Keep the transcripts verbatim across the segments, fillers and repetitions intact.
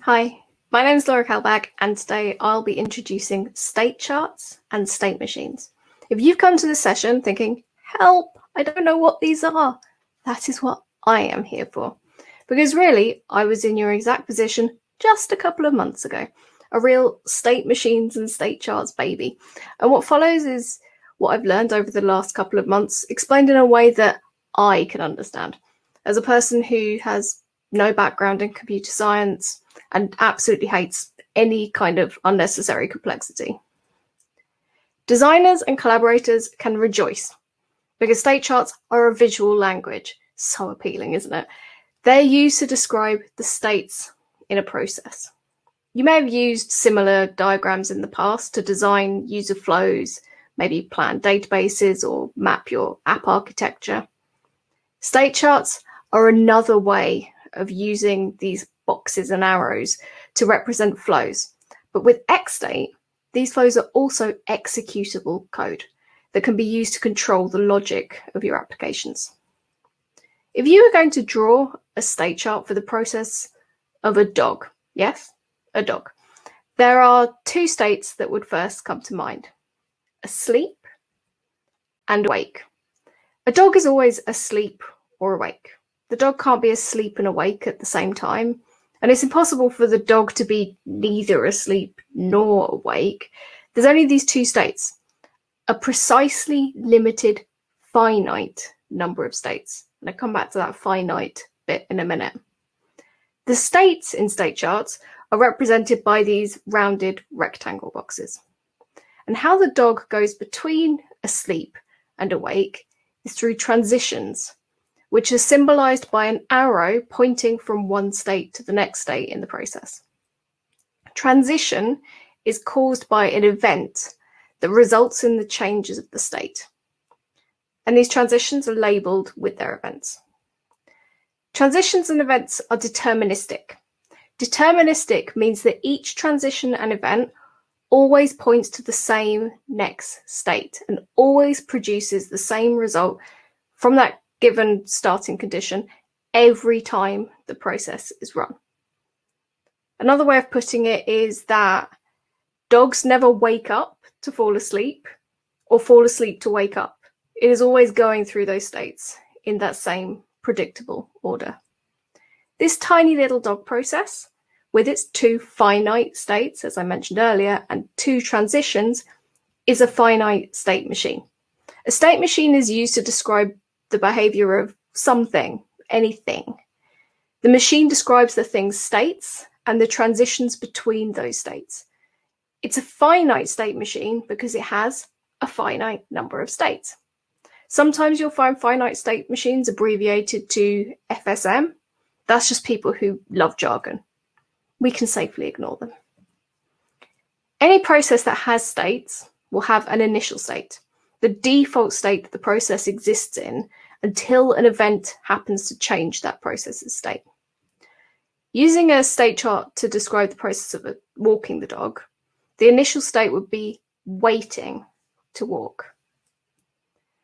Hi, my name is Laura Kalbag, and today I'll be introducing state charts and state machines. If you've come to this session thinking, help, I don't know what these are, that is what I am here for. Because really, I was in your exact position just a couple of months ago, a real state machines and state charts baby. And what follows is what I've learned over the last couple of months, explained in a way that I can understand. As a person who has no background in computer science and absolutely hates any kind of unnecessary complexity. Designers and collaborators can rejoice because state charts are a visual language. So appealing, isn't it? They're used to describe the states in a process. You may have used similar diagrams in the past to design user flows, maybe plan databases or map your app architecture. State charts are another way of using these boxes and arrows to represent flows. But with XState, these flows are also executable code that can be used to control the logic of your applications. If you were going to draw a state chart for the process of a dog, yes, a dog, there are two states that would first come to mind, asleep and awake. A dog is always asleep or awake. The dog can't be asleep and awake at the same time, and it's impossible for the dog to be neither asleep nor awake. There's only these two states, a precisely limited finite number of states. And I come back to that finite bit in a minute. The states in state charts are represented by these rounded rectangle boxes. And how the dog goes between asleep and awake is through transitions, which is symbolized by an arrow pointing from one state to the next state in the process. Transition is caused by an event that results in the changes of the state. And these transitions are labeled with their events. Transitions and events are deterministic. Deterministic means that each transition and event always points to the same next state and always produces the same result from that given starting condition every time the process is run. Another way of putting it is that dogs never wake up to fall asleep or fall asleep to wake up. It is always going through those states in that same predictable order. This tiny little dog process, with its two finite states, as I mentioned earlier, and two transitions, is a finite state machine. A state machine is used to describe the behavior of something, anything. The machine describes the thing's states and the transitions between those states. It's a finite state machine because it has a finite number of states. Sometimes you'll find finite state machines abbreviated to F S M. That's just people who love jargon. We can safely ignore them. Any process that has states will have an initial state, the default state that the process exists in, until an event happens to change that process's state. Using a state chart to describe the process of walking the dog, the initial state would be waiting to walk.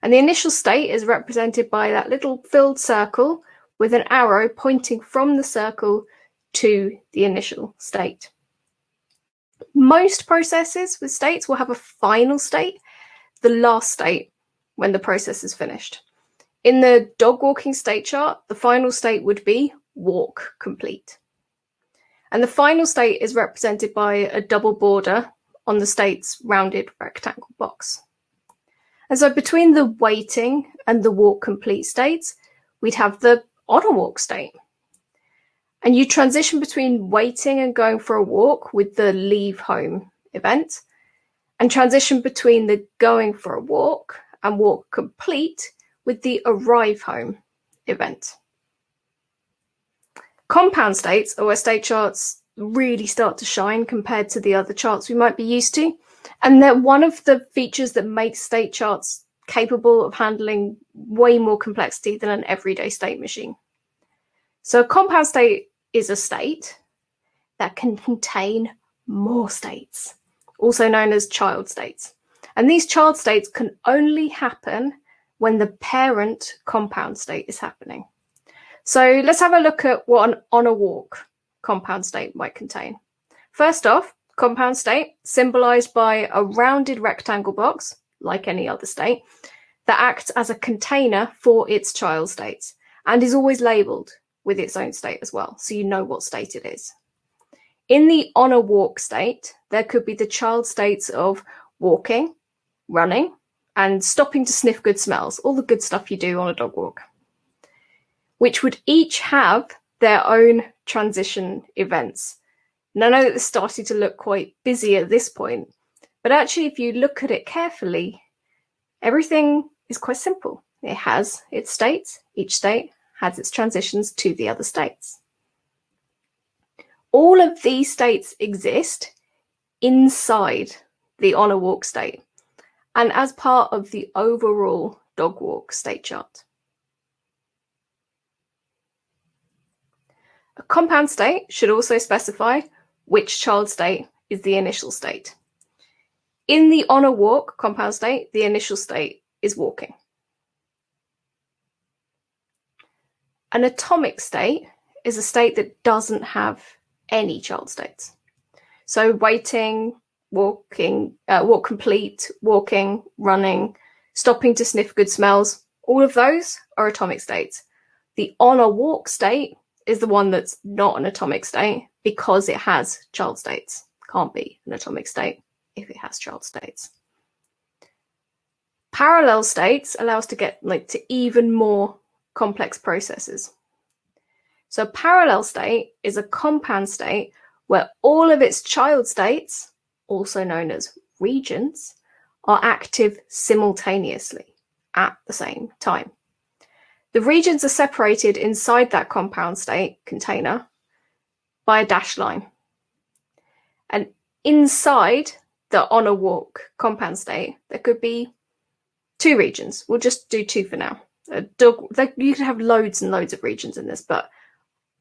And the initial state is represented by that little filled circle with an arrow pointing from the circle to the initial state. Most processes with states will have a final state, the last state when the process is finished. In the dog walking state chart, the final state would be walk complete. And the final state is represented by a double border on the state's rounded rectangle box. And so between the waiting and the walk complete states, we'd have the on a walk state. And you transition between waiting and going for a walk with the leave home event, and transition between the going for a walk and walk complete with the arrive home event. Compound states are where state charts really start to shine compared to the other charts we might be used to. And they're one of the features that makes state charts capable of handling way more complexity than an everyday state machine. So a compound state is a state that can contain more states, also known as child states. And these child states can only happen when the parent compound state is happening. So let's have a look at what an on a walk compound state might contain. First off, compound state, symbolized by a rounded rectangle box, like any other state, that acts as a container for its child states and is always labeled with its own state as well, so you know what state it is. In the on a walk state, there could be the child states of walking, running, and stopping to sniff good smells, all the good stuff you do on a dog walk, which would each have their own transition events. And I know that this started to look quite busy at this point, but actually if you look at it carefully, everything is quite simple. It has its states, each state has its transitions to the other states. All of these states exist inside the on a walk state and as part of the overall dog walk state chart. A compound state should also specify which child state is the initial state. In the on a walk compound state, the initial state is walking. An atomic state is a state that doesn't have any child states. So waiting, walking, uh, walk complete, walking, running, stopping to sniff good smells, all of those are atomic states. The on a walk state is the one that's not an atomic state because it has child states. Can't be an atomic state if it has child states. Parallel states allow us to get like to even more complex processes. So parallel state is a compound state where all of its child states, also known as regions, are active simultaneously at the same time. The regions are separated inside that compound state container by a dashed line. And inside the on a walk compound state, there could be two regions. We'll just do two for now. A dog, you could have loads and loads of regions in this, but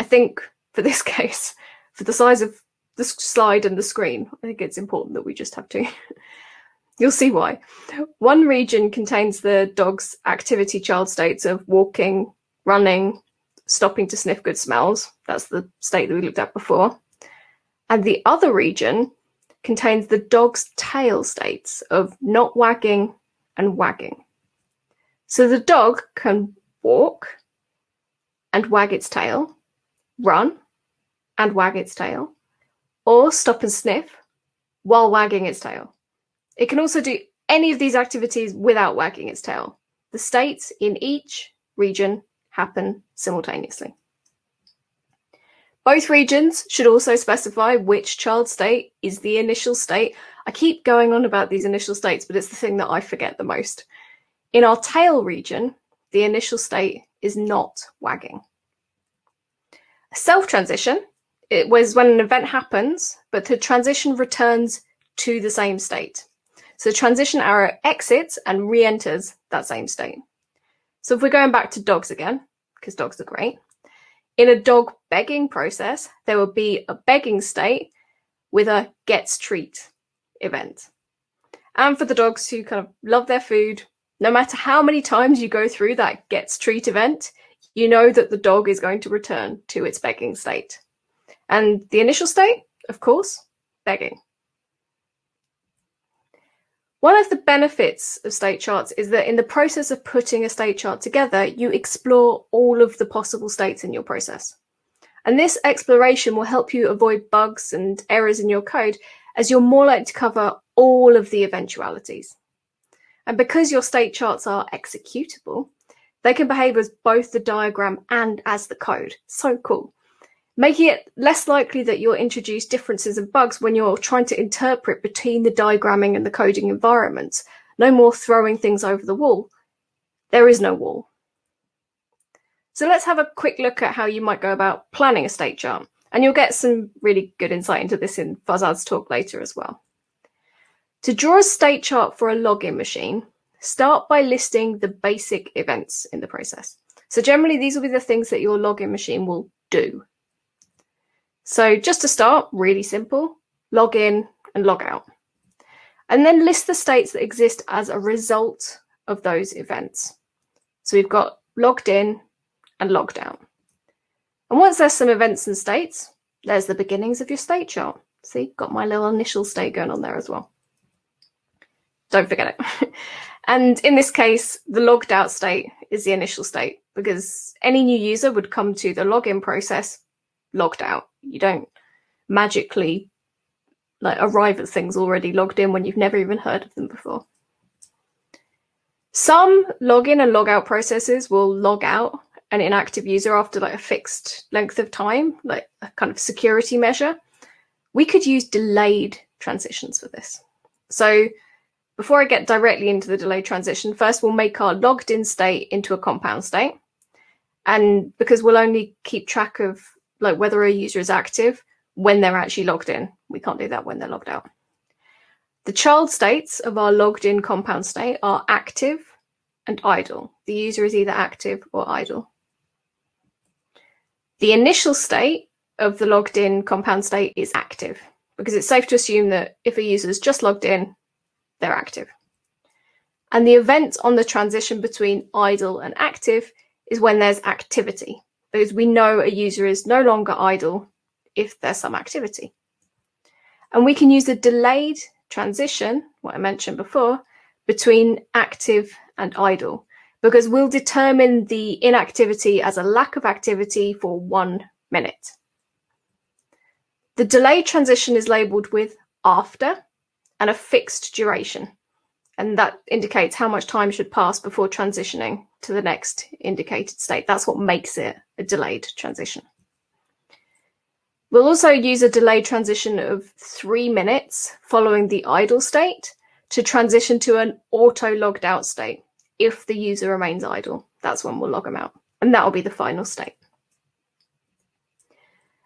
I think for this case, for the size of the slide and the screen, I think it's important that we just have two. You'll see why. One region contains the dog's activity child states of walking, running, stopping to sniff good smells. That's the state that we looked at before. And the other region contains the dog's tail states of not wagging and wagging. So the dog can walk and wag its tail, run and wag its tail, or stop and sniff while wagging its tail. It can also do any of these activities without wagging its tail. The states in each region happen simultaneously. Both regions should also specify which child state is the initial state. I keep going on about these initial states, but it's the thing that I forget the most. In our tail region, the initial state is not wagging. A self-transition, it was when an event happens, but the transition returns to the same state. So the transition arrow exits and re-enters that same state. So if we're going back to dogs again, because dogs are great, in a dog begging process, there would be a begging state with a gets treat event. And for the dogs who kind of love their food, no matter how many times you go through that gets treat event, you know that the dog is going to return to its begging state. And the initial state, of course, begging. One of the benefits of state charts is that in the process of putting a state chart together, you explore all of the possible states in your process. And this exploration will help you avoid bugs and errors in your code, as you're more likely to cover all of the eventualities. And because your state charts are executable, they can behave as both the diagram and as the code. So cool. Making it less likely that you'll introduce differences and bugs when you're trying to interpret between the diagramming and the coding environments. No more throwing things over the wall. There is no wall. So let's have a quick look at how you might go about planning a state chart. And you'll get some really good insight into this in Farzad's talk later as well. To draw a state chart for a login machine, start by listing the basic events in the process. So generally, these will be the things that your login machine will do. So just to start, really simple, log in and log out. And then list the states that exist as a result of those events. So we've got logged in and logged out. And once there's some events and states, There's the beginnings of your state chart. See, got my little initial state going on there as well. Don't forget it. And in this case, the logged out state is the initial state, because any new user would come to the login process logged out. You don't magically like arrive at things already logged in when you've never even heard of them before. Some login and log out processes will log out an inactive user after like a fixed length of time, like a kind of security measure. We could use delayed transitions for this. So before I get directly into the delayed transition, first we'll make our logged in state into a compound state. And because we'll only keep track of like whether a user is active when they're actually logged in. We can't do that when they're logged out. The child states of our logged in compound state are active and idle. The user is either active or idle. The initial state of the logged in compound state is active, because it's safe to assume that if a user is just logged in, they're active. And the event on the transition between idle and active is when there's activity, because we know a user is no longer idle if there's some activity. And we can use the delayed transition, what I mentioned before, between active and idle, because we'll determine the inactivity as a lack of activity for one minute. The delayed transition is labeled with after and a fixed duration, and that indicates how much time should pass before transitioning to the next indicated state. That's what makes it a delayed transition. We'll also use a delayed transition of three minutes following the idle state to transition to an auto logged out state. If the user remains idle, that's when we'll log them out, and that will be the final state.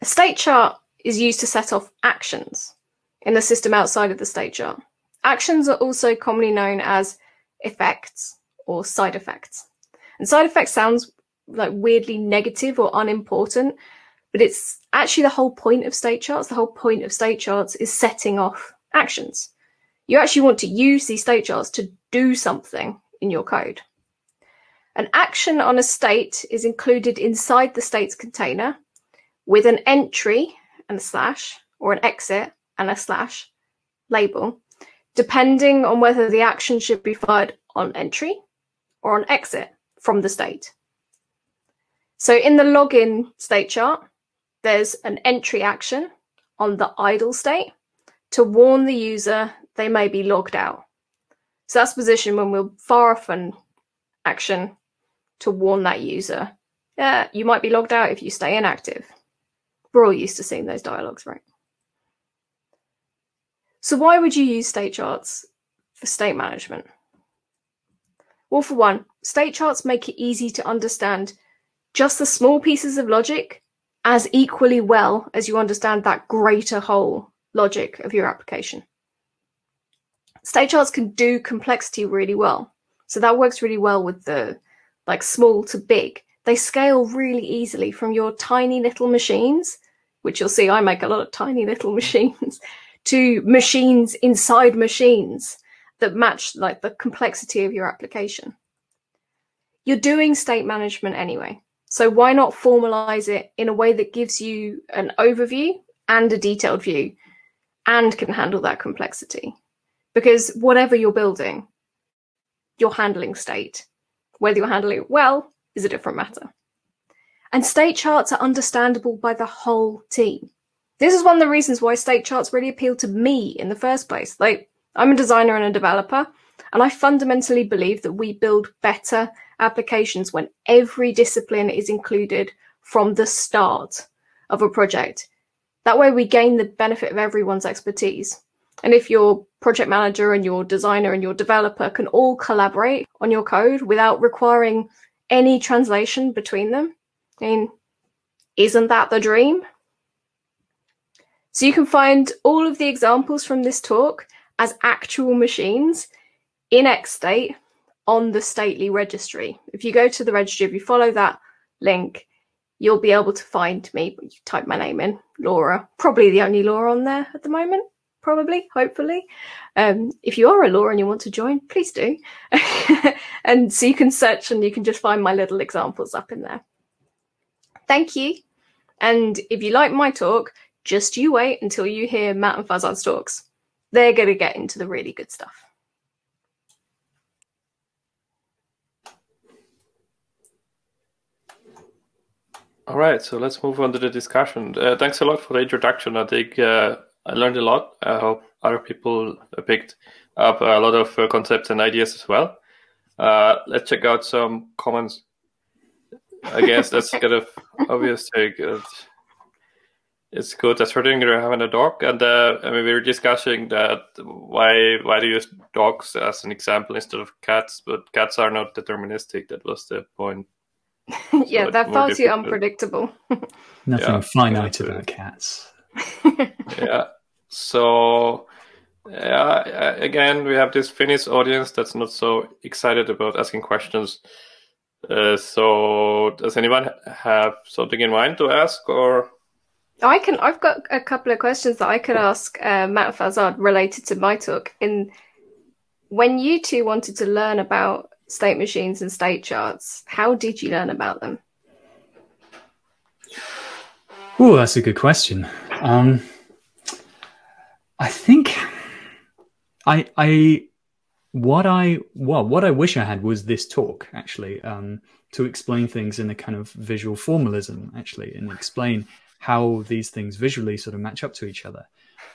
A state chart is used to set off actions in the system outside of the state chart. Actions are also commonly known as effects or side effects. And side effects sounds like weirdly negative or unimportant, but it's actually the whole point of state charts. The whole point of state charts is setting off actions. You actually want to use these state charts to do something in your code. An action on a state is included inside the state's container with an entry and a slash, or an exit and a slash label, depending on whether the action should be fired on entry or on exit from the state. So in the login state chart, there's an entry action on the idle state to warn the user they may be logged out. So that's positioned when we'll fire off an action to warn that user, yeah, you might be logged out if you stay inactive. We're all used to seeing those dialogues, right? So why would you use state charts for state management? Well, for one, state charts make it easy to understand just the small pieces of logic as equally well as you understand that greater whole logic of your application. State charts can do complexity really well. So that works really well with the like small to big. They scale really easily from your tiny little machines, which you'll see I make a lot of tiny little machines, to machines inside machines that match like the complexity of your application. You're doing state management anyway, so why not formalize it in a way that gives you an overview and a detailed view and can handle that complexity? Because whatever you're building, you're handling state. Whether you're handling it well is a different matter. And state charts are understandable by the whole team. This is one of the reasons why state charts really appeal to me in the first place. Like, I'm a designer and a developer, and I fundamentally believe that we build better applications when every discipline is included from the start of a project. That way we gain the benefit of everyone's expertise. And if your project manager and your designer and your developer can all collaborate on your code without requiring any translation between them, I mean, isn't that the dream? So you can find all of the examples from this talk as actual machines in XState on the Stately Registry. If you go to the registry, if you follow that link, you'll be able to find me. You type my name in, Laura, probably the only Laura on there at the moment. Probably, hopefully. Um, if you are a Laura and you want to join, please do. And so you can search and you can just find my little examples up in there. Thank you. And if you like my talk, just you wait until you hear Matt and Farzad's talks. They're going to get into the really good stuff. All right, so let's move on to the discussion. Uh, thanks a lot for the introduction. I think uh, I learned a lot. I hope other people picked up a lot of uh, concepts and ideas as well. Uh, let's check out some comments. I guess that's kind of obvious. Take. It's good. I certainly having a dog, and uh, I mean we were discussing that why why do you use dogs as an example instead of cats? But cats are not deterministic. That was the point. Yeah, so they're far too unpredictable. Nothing yeah, finite yeah, about cats. Yeah. So, yeah, again, we have this Finnish audience that's not so excited about asking questions. Uh, so, does anyone have something in mind to ask, or? I can. I've got a couple of questions that I could ask uh, Matt Farzad related to my talk. In when you two wanted to learn about state machines and state charts, how did you learn about them? Oh, that's a good question. Um, I think I, I, what I, well, what I wish I had was this talk actually, um, to explain things in a kind of visual formalism actually, and explain how these things visually sort of match up to each other.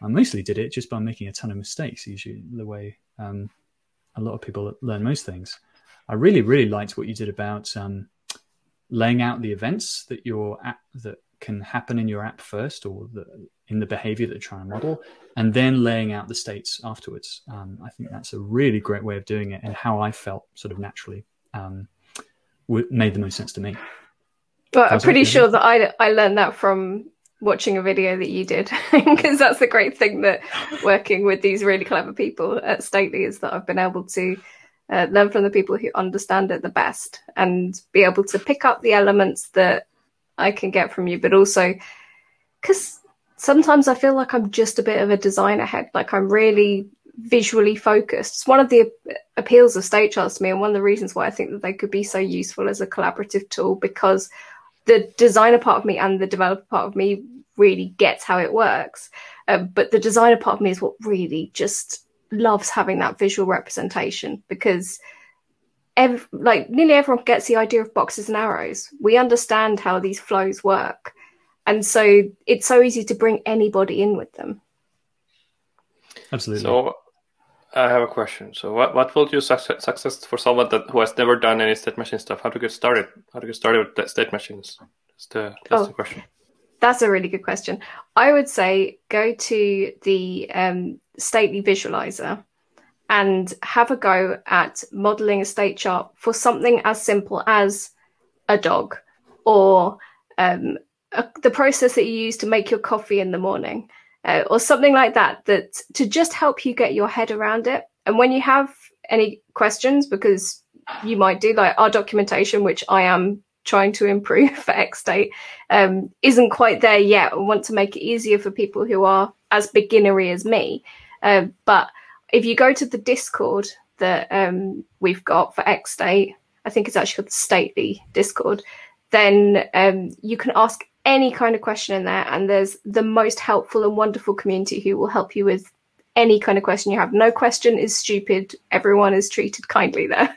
I mostly did it just by making a ton of mistakes, usually the way um, a lot of people learn most things. I really, really liked what you did about um, laying out the events that your app, that can happen in your app first, or the, in the behavior that you're trying to model, and then laying out the states afterwards. Um, I think that's a really great way of doing it, and how I felt sort of naturally um, w made the most sense to me. But How's I'm pretty sure that I, I learned that from watching a video that you did, because that's the great thing that working with these really clever people at Stately is that I've been able to uh, learn from the people who understand it the best and be able to pick up the elements that I can get from you, but also because sometimes I feel like I'm just a bit of a designer head, like I'm really visually focused. It's one of the appeals of state charts to me, and one of the reasons why I think that they could be so useful as a collaborative tool, because the designer part of me and the developer part of me really gets how it works. Uh, but the designer part of me is what really just loves having that visual representation, because every, like nearly everyone gets the idea of boxes and arrows. We understand how these flows work. And so it's so easy to bring anybody in with them. Absolutely. So I have a question. So what, what will you success, success for someone that who has never done any state machine stuff? How to get started? How to get started with state machines? That's the, that's oh, the question. That's a really good question. I would say go to the um, Stately Visualizer and have a go at modeling a state chart for something as simple as a dog, or um, a, the process that you use to make your coffee in the morning. Uh, or something like that, that to just help you get your head around it. And when you have any questions, because you might do, like our documentation, which I am trying to improve for XState, um, isn't quite there yet. I want to make it easier for people who are as beginnery as me. Uh, but if you go to the Discord that um, we've got for XState, I think it's actually called the Stately Discord, then um, you can ask any kind of question in there, and there's the most helpful and wonderful community who will help you with any kind of question you have. No question is stupid. Everyone is treated kindly there.